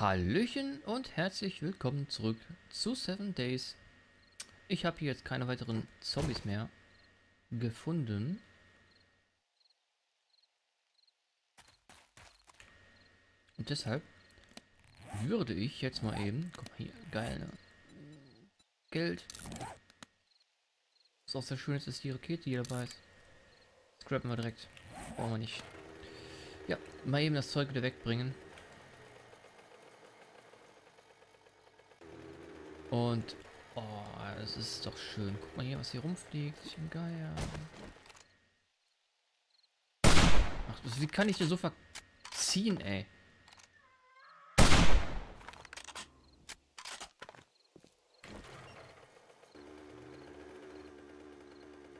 Hallöchen und herzlich willkommen zurück zu 7 Days. Ich habe hier jetzt keine weiteren Zombies mehr gefunden. Und deshalb würde ich jetzt mal eben... Guck mal hier, geil, ne? Geld. Ist auch sehr schön, dass die Rakete hier dabei ist. Scrappen wir direkt. Brauchen wir nicht. Ja, mal eben das Zeug wieder wegbringen. Und, oh, es ist doch schön. Guck mal hier, was hier rumfliegt. Ich bin geil. Ach, wie kann ich hier so verziehen, ey?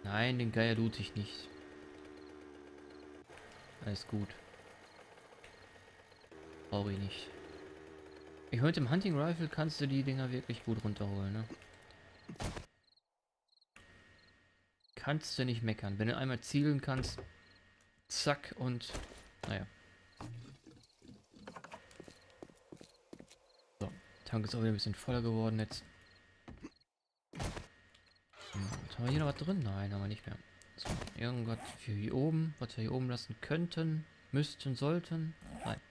Nein, den Geier loot ich nicht. Alles gut. Brauche ich nicht. Ich meine, mit dem Hunting Rifle kannst du die Dinger wirklich gut runterholen, ne? Kannst du nicht meckern. Wenn du einmal zielen kannst, zack und... Naja. So, Tank ist auch wieder ein bisschen voller geworden jetzt. Haben wir hier noch was drin? Nein, haben wir nicht mehr. So, irgendwas für hier oben, was wir hier oben lassen könnten, müssten, sollten. Nein,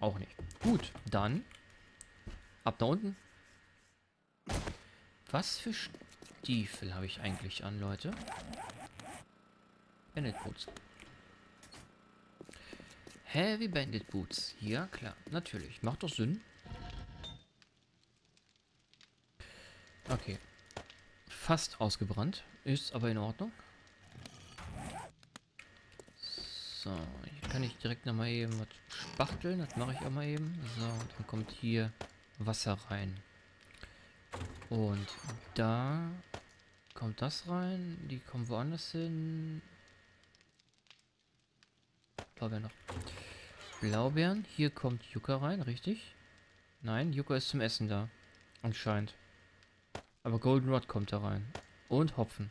auch nicht. Gut, dann ab da unten. Was für Stiefel habe ich eigentlich an, Leute? Bandit Boots. Heavy Bandit Boots. Ja, klar, natürlich. Macht doch Sinn. Okay. Fast ausgebrannt. Ist aber in Ordnung. So, hier kann ich direkt nochmal eben was spachteln. Das mache ich auch mal eben. So, dann kommt hier Wasser rein. Und da kommt das rein. Die kommen woanders hin. Blaubeeren noch. Blaubeeren. Hier kommt Yucca rein, richtig? Nein, Yucca ist zum Essen da. Anscheinend. Aber Golden Rod kommt da rein. Und Hopfen.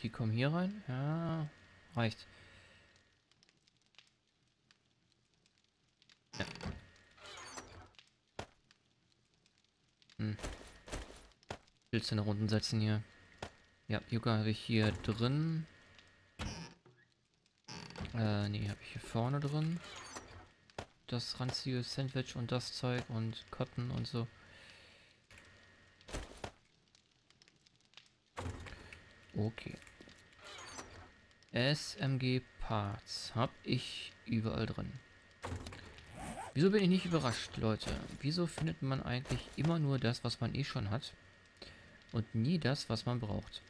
Die kommen hier rein. Ja, reicht. Ja. Hm. Willst du nach unten setzen hier? Ja, Yucca habe ich hier drin. Nee, habe ich hier vorne drin. Das ranzige Sandwich und das Zeug und Cotton und so. Okay. SMG Parts habe ich überall drin. Wieso bin ich nicht überrascht, Leute? Wieso findet man eigentlich immer nur das, was man eh schon hat? Und nie das, was man braucht?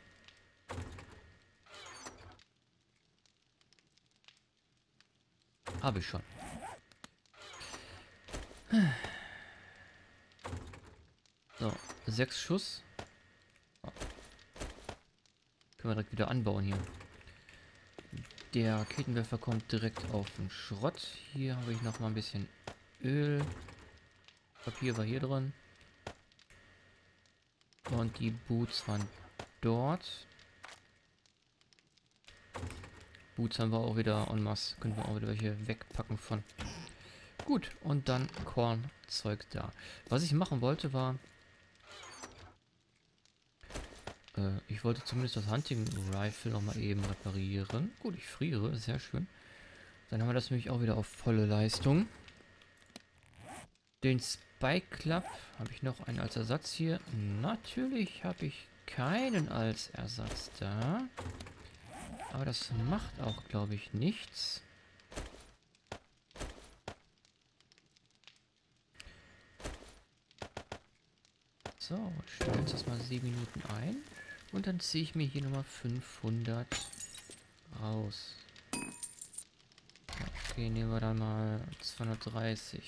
Habe ich schon. So, 6 Schuss. Oh. Können wir direkt wieder anbauen hier. Der Raketenwerfer kommt direkt auf den Schrott. Hier habe ich noch mal ein bisschen Öl. Papier war hier drin. Und die Boots waren dort. Boots haben wir auch wieder en masse. Können wir auch wieder welche wegpacken von... Gut, und dann Kornzeug da. Was ich machen wollte war... ich wollte zumindest das Hunting Rifle nochmal eben reparieren. Gut, ich friere, sehr schön. Dann haben wir das nämlich auch wieder auf volle Leistung. Den Spike Club habe ich noch einen als Ersatz hier. Natürlich habe ich keinen als Ersatz da. Aber das macht auch, glaube ich, nichts. So, ich stelle jetzt das mal 7 Minuten ein und dann ziehe ich mir hier nochmal 500 raus. Okay, nehmen wir dann mal 230.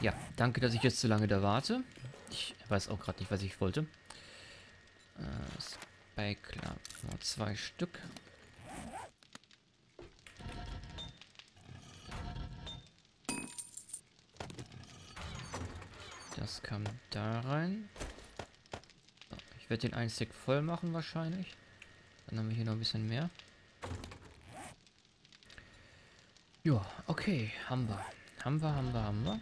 Ja, danke, dass ich jetzt so lange da warte. Ich weiß auch gerade nicht, was ich wollte. Spike Club. Nur 2 Stück. Das kam da rein. So, ich werde den einen Stick voll machen wahrscheinlich. Dann haben wir hier noch ein bisschen mehr. Ja, okay, haben wir. Haben wir.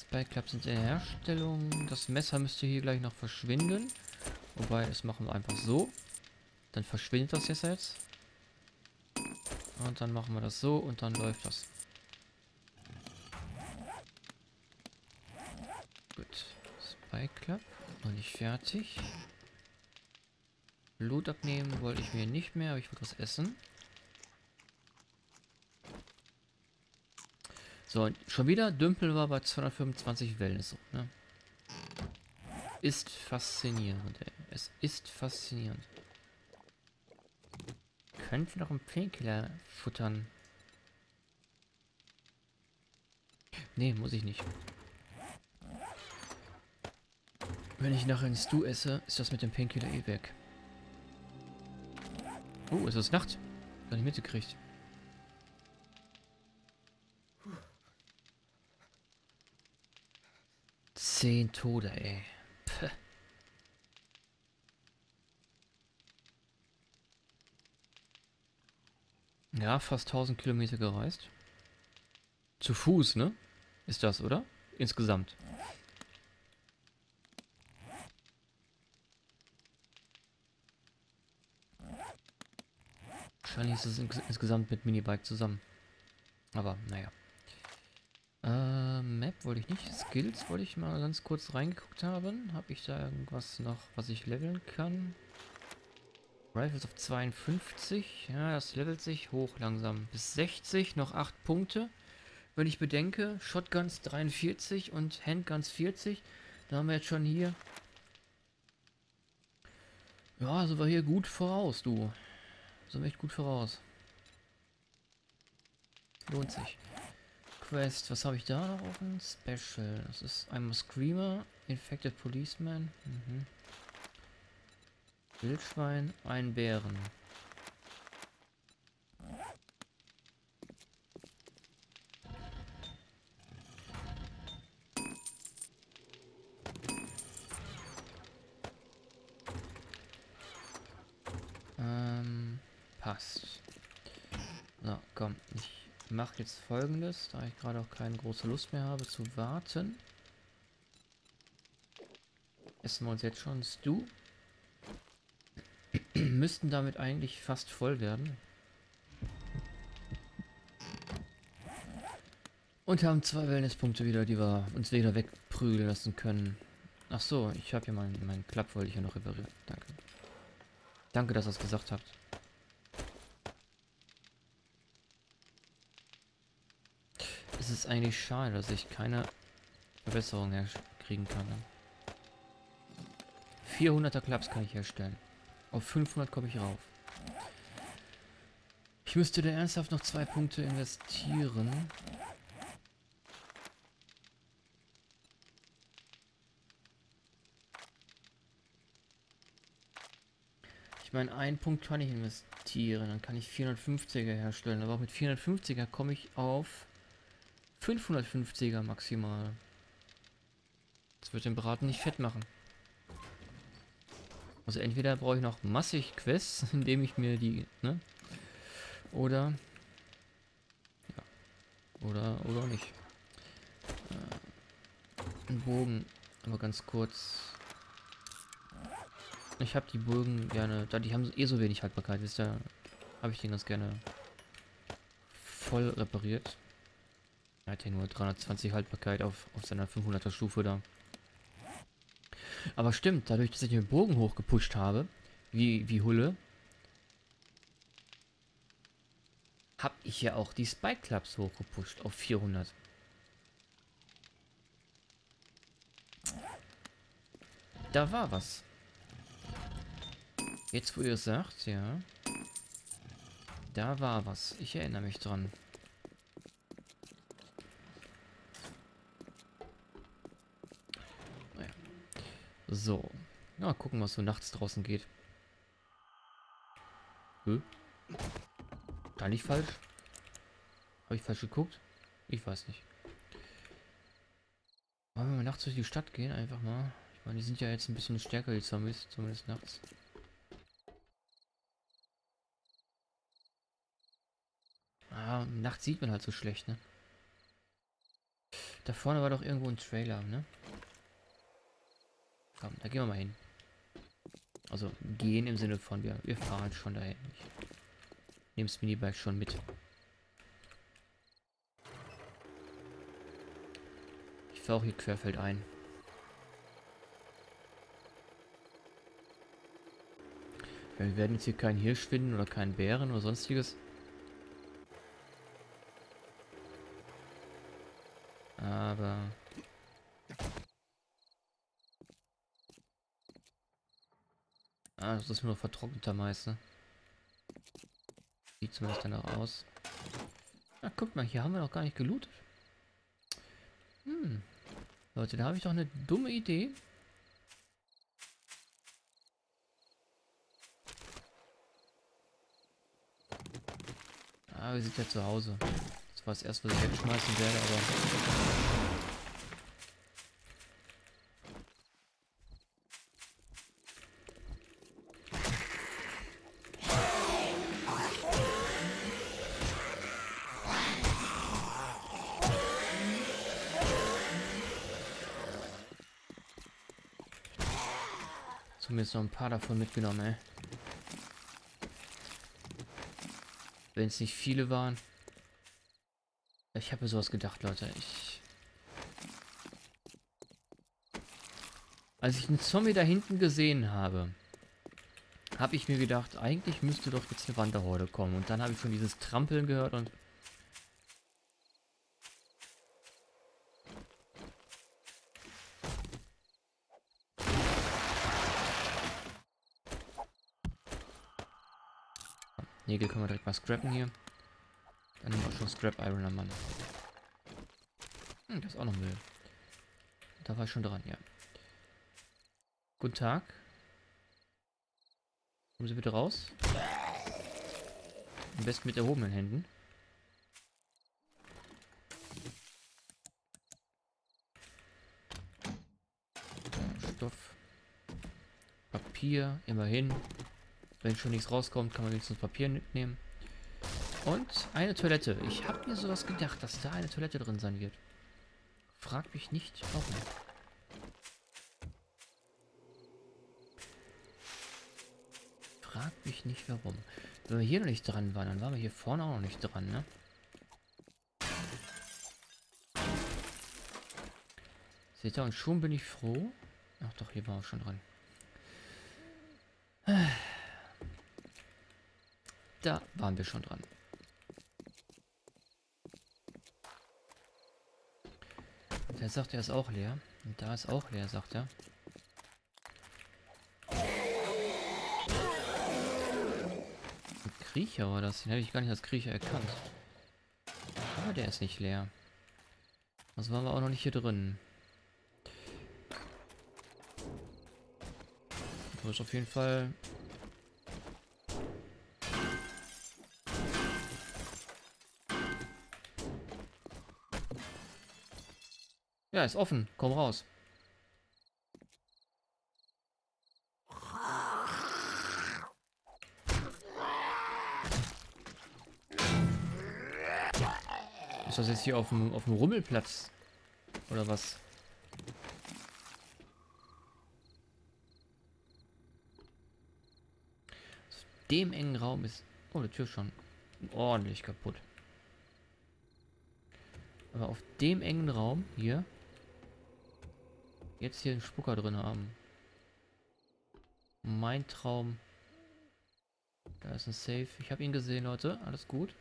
Spike Club sind in der Herstellung. Das Messer müsste hier gleich noch verschwinden. Wobei, das machen wir einfach so. Dann verschwindet das jetzt. Und dann machen wir das so und dann läuft das. Gut. Spike Club. Noch nicht fertig. Blut abnehmen wollte ich mir nicht mehr, aber ich wollte was essen. So, und schon wieder Dümpel war bei 225 Wellness. Ne? Ist faszinierend, ey. Es ist faszinierend. Könnte noch einen Painkiller futtern. Nee, muss ich nicht. Wenn ich nachher einen Stew esse, ist das mit dem Painkiller eh weg. Oh, es ist Nacht. Gar nicht mitgekriegt. Zehn Tode, ey. Puh. Ja, fast 1000 Kilometer gereist. Zu Fuß, ne? Ist das, oder? Insgesamt. Wahrscheinlich ist es insgesamt mit Minibike zusammen. Aber, naja. Map wollte ich nicht. Skills wollte ich mal ganz kurz reingeguckt haben. Habe ich da irgendwas noch, was ich leveln kann? Rifles auf 52. Ja, das levelt sich hoch langsam. Bis 60, noch 8 Punkte. Wenn ich bedenke, Shotguns 43 und Handguns 40. Da haben wir jetzt schon hier... Ja, sind wir hier gut voraus, du. Sind wir echt gut voraus. Lohnt sich. Quest, was habe ich da noch offen? Special. Das ist einmal Screamer, Infected Policeman, Wildschwein, ein Bären. Mache jetzt Folgendes, da ich gerade auch keine große Lust mehr habe zu warten. Essen wir uns jetzt schon Stew. Müssten damit eigentlich fast voll werden. Und haben 2 Wellnesspunkte wieder, die wir uns wieder wegprügeln lassen können. Ach so, ich habe hier meinen Klapp, wollte ich ja noch reparieren. Danke. Danke, dass ihr es gesagt habt. Es ist eigentlich schade, dass ich keine Verbesserung herkriegen kann. 400er Klaps kann ich herstellen. Auf 500 komme ich rauf. Ich müsste da ernsthaft noch 2 Punkte investieren. Ich meine, 1 Punkt kann ich investieren. Dann kann ich 450er herstellen. Aber auch mit 450er komme ich auf 550er maximal. Das wird den Braten nicht fett machen. Also entweder brauche ich noch massig Quests, indem ich mir die, ne? Oder... Ja. Oder nicht. Ein Bogen. Aber ganz kurz. Ich habe die Bogen gerne... Da die haben eh so wenig Haltbarkeit, wisst ihr? Habe ich den ganz gerne voll repariert. Er hat ja nur 320 Haltbarkeit auf seiner 500er Stufe da. Aber stimmt, dadurch, dass ich den Bogen hochgepusht habe, wie Hulle, habe ich ja auch die Spike Clubs hochgepusht auf 400. Da war was. Jetzt, wo ihr es sagt, ja. Da war was. Ich erinnere mich dran. So, ja, gucken, was so nachts draußen geht. Gar nicht falsch. Habe ich falsch geguckt? Ich weiß nicht. Wollen wir mal nachts durch die Stadt gehen, einfach mal. Ich meine, die sind ja jetzt ein bisschen stärker, die Zombies, zumindest nachts. Ah, nachts sieht man halt so schlecht, ne? Da vorne war doch irgendwo ein Trailer, ne? Komm, da gehen wir mal hin. Also, gehen im Sinne von, wir fahren schon dahin. Ich nehme das Minibike schon mit. Ich fahre auch hier querfeld ein. Ja, wir werden jetzt hier keinen Hirsch finden oder keinen Bären oder sonstiges. Aber... Ah, das ist nur noch vertrockneter Mais, ne? Sieht zumindest danach aus. Ah, guck mal, hier haben wir noch gar nicht gelootet. Hm. Leute, da habe ich doch eine dumme Idee. Ah, wir sind ja zu Hause. Das war das erste, was ich wegschmeißen werde, aber... Mir jetzt noch ein paar davon mitgenommen, ey. Wenn es nicht viele waren. Ich habe mir sowas gedacht, Leute. Als ich einen Zombie da hinten gesehen habe, habe ich mir gedacht, eigentlich müsste doch jetzt eine Wanderhorde kommen. Und dann habe ich schon dieses Trampeln gehört und... Nägel können wir direkt mal scrappen hier. Dann nehmen wir auch schon Scrap Iron am Mann. Hm, das ist auch noch Müll. Da war ich schon dran, ja. Guten Tag. Kommen Sie bitte raus. Am besten mit erhobenen Händen. Stoff. Papier, immerhin. Wenn schon nichts rauskommt, kann man wenigstens Papier mitnehmen. Und eine Toilette. Ich habe mir sowas gedacht, dass da eine Toilette drin sein wird. Frag mich nicht, warum. Frag mich nicht, warum. Wenn wir hier noch nicht dran waren, dann waren wir hier vorne auch noch nicht dran, ne? Seht ihr, und schon bin ich froh. Ach doch, hier waren wir schon dran. Da waren wir schon dran. Der sagt, er ist auch leer. Und da ist auch leer, sagt er. Ein Kriecher war das. Den habe ich gar nicht als Kriecher erkannt. Aber der ist nicht leer. Also waren wir auch noch nicht hier drin. Du bist auf jeden Fall... Ja, ist offen. Komm raus. Ist das jetzt hier auf dem Rummelplatz? Oder was? Aus dem engen Raum ist... Oh, die Tür ist schon ordentlich kaputt. Aber auf dem engen Raum hier... Jetzt hier einen Spucker drin haben. Mein Traum. Da ist ein Safe. Ich habe ihn gesehen, Leute. Alles gut.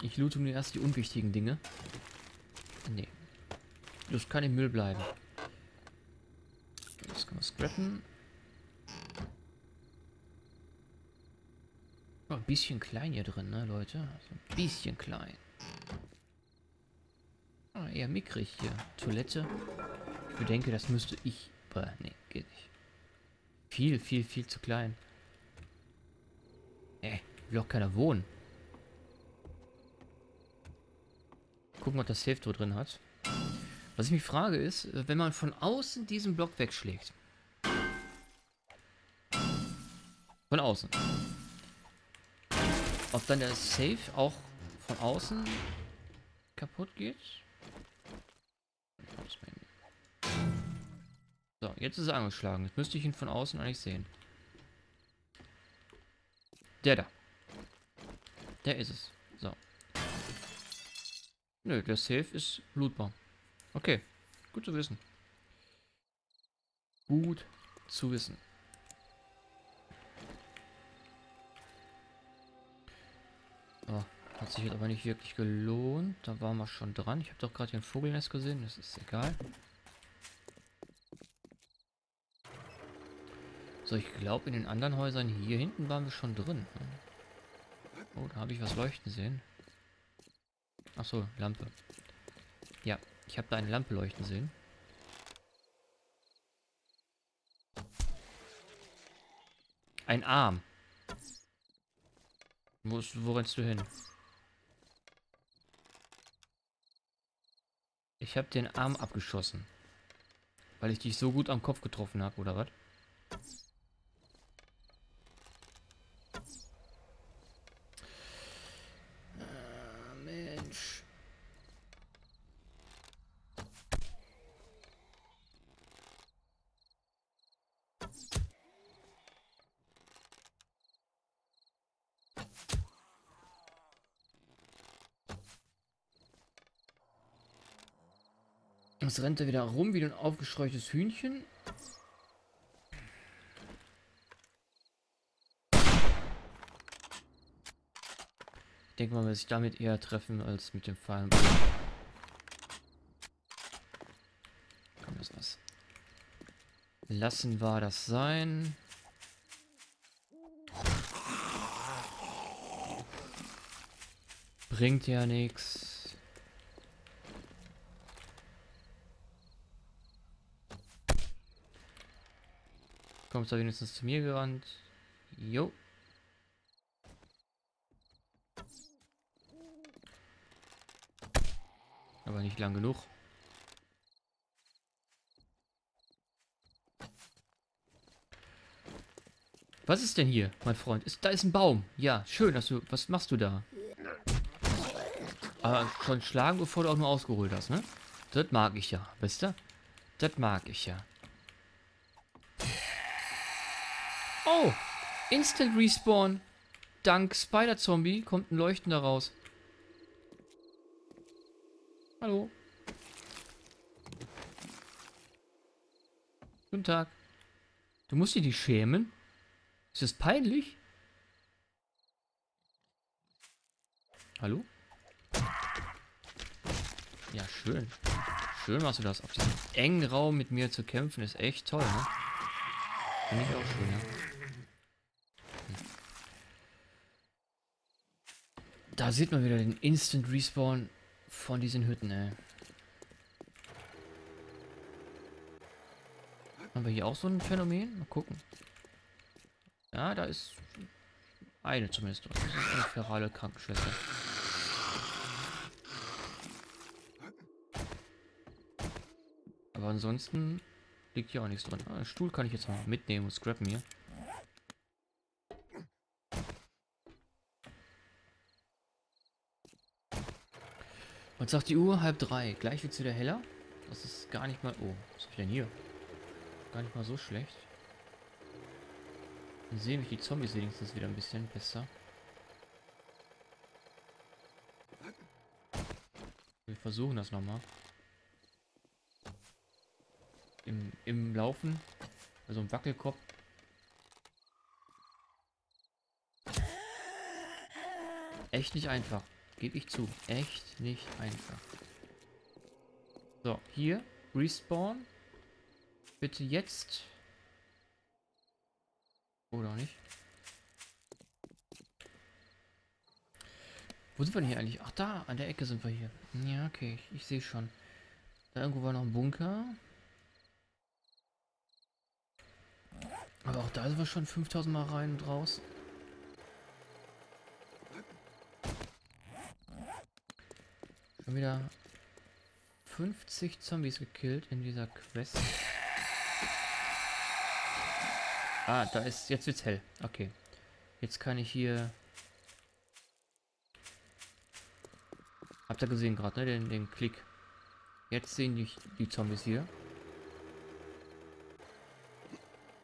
Ich loote mir erst die unwichtigen Dinge. Nee. Das kann im Müll bleiben. Das können wir scrappen. Oh, ein bisschen klein hier drin, ne, Leute? Also ein bisschen klein. Eher mickrig hier. Toilette. Ich bedenke, das müsste ich... Boah, nee, geht nicht. Viel, viel, viel zu klein. Will auch keiner wohnen. Gucken, ob das Safe Tor drin hat. Was ich mich frage ist, wenn man von außen diesen Block wegschlägt. Von außen. Ob dann der Safe auch von außen kaputt geht? So, jetzt ist er angeschlagen. Jetzt müsste ich ihn von außen eigentlich sehen. Der da. Der ist es. So. Nö, der Safe ist lootbar. Okay. Gut zu wissen. Gut zu wissen. Oh, hat sich jetzt aber nicht wirklich gelohnt. Da waren wir schon dran. Ich habe doch gerade hier ein Vogelnest gesehen. Das ist egal. So, ich glaube, in den anderen Häusern hier hinten waren wir schon drin. Oh, da habe ich was leuchten sehen. Achso, Lampe. Ja, ich habe da eine Lampe leuchten sehen. Ein Arm. Wo rennst du hin? Ich habe den Arm abgeschossen. Weil ich dich so gut am Kopf getroffen habe, oder was? Jetzt rennt er wieder rum wie ein aufgescheuchtes Hühnchen. Ich denke mal, man sich damit eher treffen als mit dem Pfeil. Komm, das war's. Lassen wir das sein. Bringt ja nichts. Kommst du wenigstens zu mir gerannt? Jo. Aber nicht lang genug. Was ist denn hier, mein Freund? Da ist ein Baum. Ja, schön, dass du... Was machst du da? Aber schon schlagen, bevor du auch nur ausgeholt hast, ne? Das mag ich ja, weißt du? Das mag ich ja. Oh, Instant Respawn. Dank Spider-Zombie kommt ein Leuchtender raus. Hallo. Guten Tag. Du musst dich nicht schämen. Ist das peinlich? Hallo? Ja, schön. Schön machst du das. Auf diesem engen Raum mit mir zu kämpfen, ist echt toll, ne? Finde ich auch schön, ja. Da sieht man wieder den Instant Respawn von diesen Hütten, ey. Haben wir hier auch so ein Phänomen? Mal gucken. Ja, da ist eine zumindest. Das ist eine ferale Krankenschwester. Aber ansonsten liegt hier auch nichts drin. Ah, den Stuhl kann ich jetzt mal mitnehmen und scrappen hier. Und sagt die Uhr 2:30. Gleich wird's wieder heller. Das ist gar nicht mal... Oh, was hab ich denn hier? Gar nicht mal so schlecht. Dann sehen mich die Zombies wenigstens wieder ein bisschen besser. Wir versuchen das nochmal. Im Laufen. Also im Wackelkopf. Echt nicht einfach. Gebe ich zu. Echt nicht einfach. So, hier. Respawn. Bitte jetzt. Oder auch nicht. Wo sind wir denn hier eigentlich? Ach, da. An der Ecke sind wir hier. Ja, okay. Ich sehe schon. Da irgendwo war noch ein Bunker. Aber auch da sind wir schon 5000 Mal rein und raus. Schon wieder 50 Zombies gekillt in dieser Quest. Ah, da ist... Jetzt wird's hell. Okay. Jetzt kann ich hier... Habt ihr gesehen gerade, ne? Den Klick. Jetzt sehen die Zombies hier.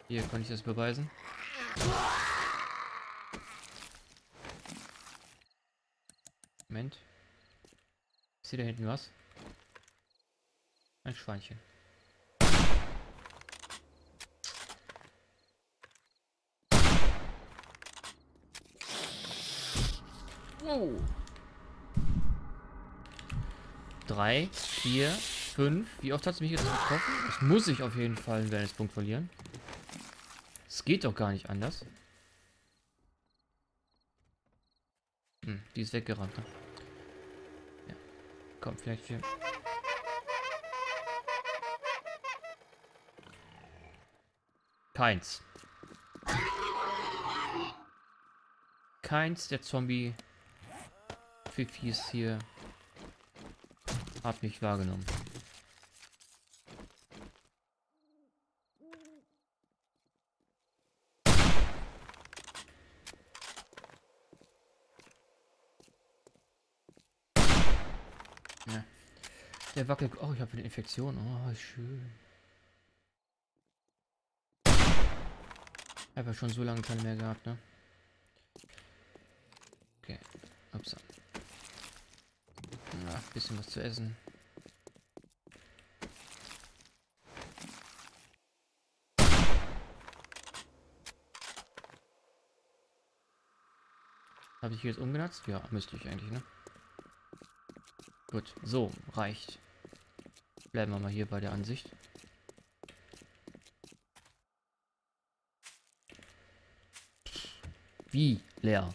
Hier kann ich das beweisen. Moment. Ich sehe da hinten was. Ein Schweinchen. Oh. 3, 4, 5. Wie oft hat es mich jetzt getroffen? Das muss ich auf jeden Fall einen Wellnesspunkt verlieren. Es geht doch gar nicht anders. Hm, die ist weggerannt. Ne? Ja. Komm, vielleicht hier. Keins. Keins der Zombie. Fifis hier. Hat mich wahrgenommen. Ja. Der wackelt. Oh, ich habe eine Infektion. Oh, schön. Ich habe ja schon so lange keine mehr gehabt, ne? Okay. Ups. Ja, bisschen was zu essen. Habe ich hier jetzt umgenutzt? Ja, müsste ich eigentlich, ne? Gut, so, reicht. Bleiben wir mal hier bei der Ansicht. Wie leer?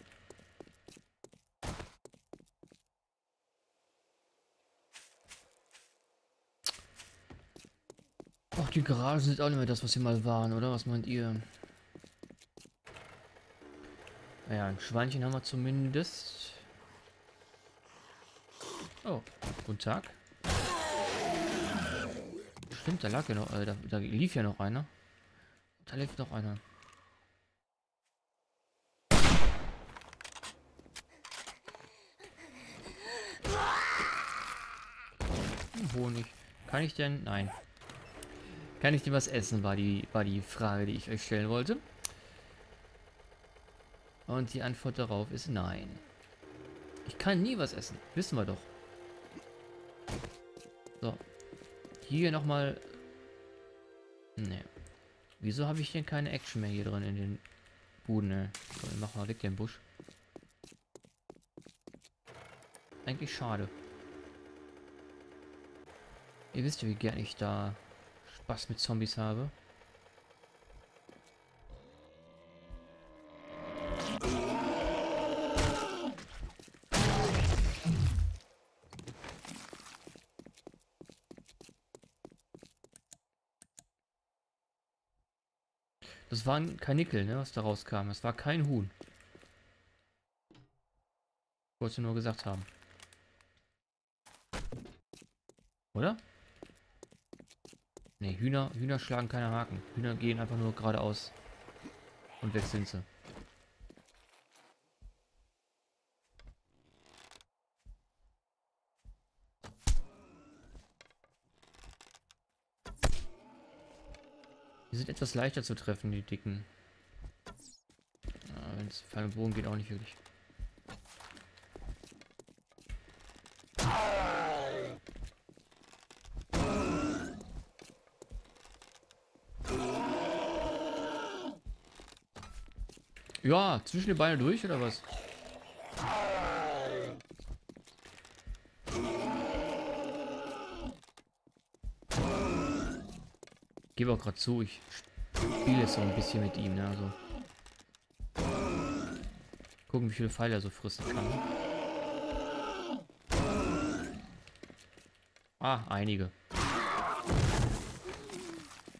Ach, die Garagen sind auch nicht mehr das, was sie mal waren, oder? Was meint ihr? Naja, ein Schweinchen haben wir zumindest. Oh, guten Tag. Stimmt, da lag ja noch, da lief ja noch einer. Da lief noch einer. Honig. Kann ich denn? Nein. Kann ich denn was essen, war die Frage, die ich euch stellen wollte. Und die Antwort darauf ist nein. Ich kann nie was essen. Wissen wir doch. So. Hier nochmal. Ne. Wieso habe ich denn keine Action mehr hier drin in den Buden? Ne? So, ich mach mal weg den Busch. Eigentlich schade. Ihr wisst ja, wie gern ich da Spaß mit Zombies habe. Das war ein Karnickel, ne, was da rauskam. Das war kein Huhn. Wolltest du nur gesagt haben. Oder? Ne, Hühner schlagen keine Haken. Hühner gehen einfach nur geradeaus. Und weg sind sie. Die sind etwas leichter zu treffen, die Dicken. Wenn es Pfeil und Bogen geht, auch nicht wirklich. Ja, zwischen den Beinen durch, oder was? Gebe auch gerade zu, ich spiele so ein bisschen mit ihm, ne? Also gucken, wie viele Pfeile er so fressen kann. Ah, einige.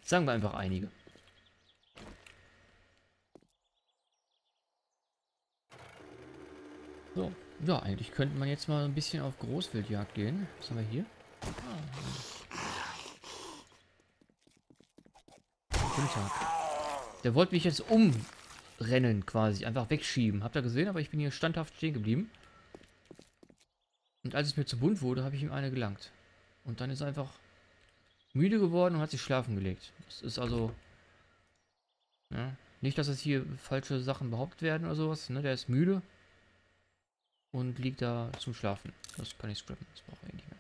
Sagen wir einfach einige. So. Ja, eigentlich könnte man jetzt mal ein bisschen auf Großwildjagd gehen. Was haben wir hier? 5 Tage. Der wollte mich jetzt umrennen quasi. Einfach wegschieben. Habt ihr gesehen? Aber ich bin hier standhaft stehen geblieben. Und als es mir zu bunt wurde, habe ich ihm eine gelangt. Und dann ist er einfach müde geworden und hat sich schlafen gelegt. Das ist also... Ja, nicht, dass es hier falsche Sachen behauptet werden oder sowas. Ne? Der ist müde. Und liegt da zum Schlafen. Das kann ich scrappen. Das brauche ich nicht mehr.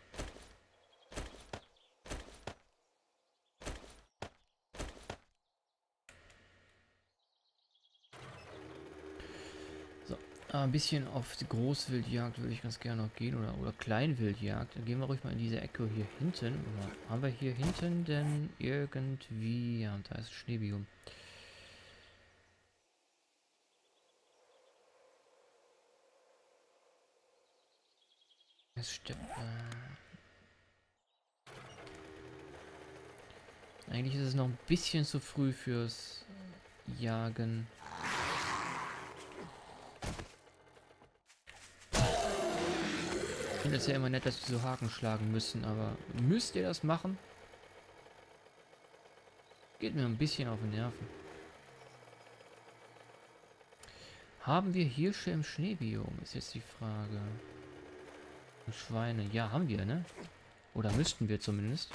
So. Ein bisschen auf die Großwildjagd würde ich ganz gerne noch gehen. Oder Kleinwildjagd. Dann gehen wir ruhig mal in diese Ecke hier hinten. Oder haben wir hier hinten denn irgendwie... Ja, und da ist ein Schneebiom. Stimmt. Eigentlich ist es noch ein bisschen zu früh fürs Jagen. Ich finde es ja immer nett, dass wir so Haken schlagen müssen, aber müsst ihr das machen? Geht mir ein bisschen auf die Nerven. Haben wir Hirsche im Schneebiom? Ist jetzt die Frage. Schweine. Ja, haben wir, ne? Oder müssten wir zumindest.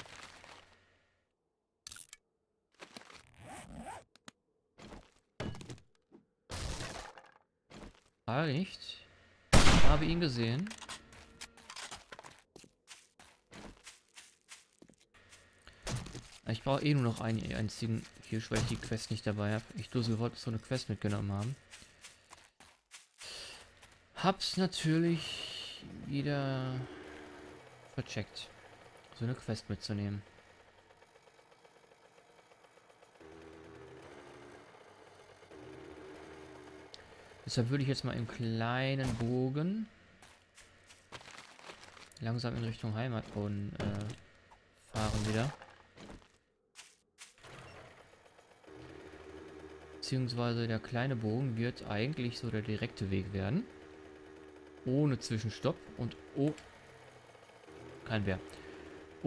Ah, nicht. Ich habe ihn gesehen. Ich brauche eh nur noch einen einzigen Hirsch, weil ich die Quest nicht dabei habe. Ich wollte so eine Quest mitgenommen haben. Hab's natürlich... wieder vercheckt, so eine Quest mitzunehmen. Deshalb würde ich jetzt mal im kleinen Bogen langsam in Richtung Heimatboden fahren wieder. Beziehungsweise der kleine Bogen wird eigentlich so der direkte Weg werden. Ohne Zwischenstopp und oh, kein Bär.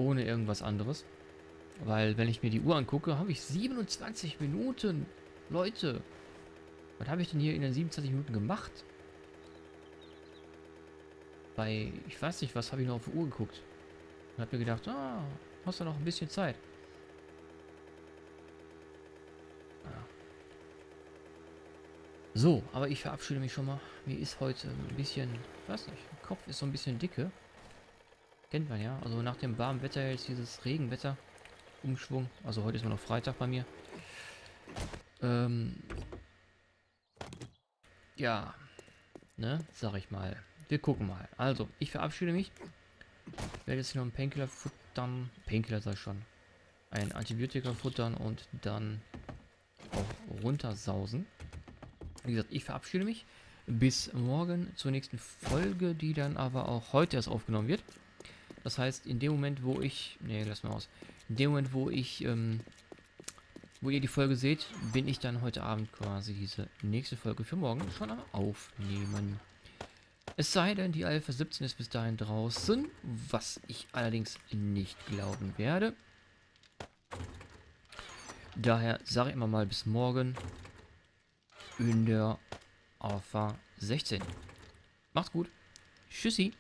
Ohne irgendwas anderes. Weil, wenn ich mir die Uhr angucke, habe ich 27 Minuten. Leute, was habe ich denn hier in den 27 Minuten gemacht? Bei, ich weiß nicht, was habe ich noch auf die Uhr geguckt. Und habe mir gedacht, ah, hast du noch ein bisschen Zeit. So, aber ich verabschiede mich schon mal. Mir ist heute ein bisschen, ich weiß nicht, der Kopf ist so ein bisschen dicke. Kennt man ja. Also nach dem warmen Wetter jetzt dieses Regenwetter. Umschwung. Also heute ist nur noch Freitag bei mir. Ja. Ne, sag ich mal. Wir gucken mal. Also, ich verabschiede mich. Werde jetzt noch einen Painkiller futtern. Painkiller sei schon. Ein Antibiotika futtern und dann auch runtersausen. Wie gesagt, ich verabschiede mich. Bis morgen zur nächsten Folge, die dann aber auch heute erst aufgenommen wird. Das heißt, in dem Moment, wo ich... Ne, lass mal aus. In dem Moment, wo ich... wo ihr die Folge seht, bin ich dann heute Abend quasi diese nächste Folge für morgen schon am Aufnehmen. Es sei denn, die Alpha 17 ist bis dahin draußen, was ich allerdings nicht glauben werde. Daher sage ich immer mal bis morgen... in der Alpha 16. Macht's gut. Tschüssi.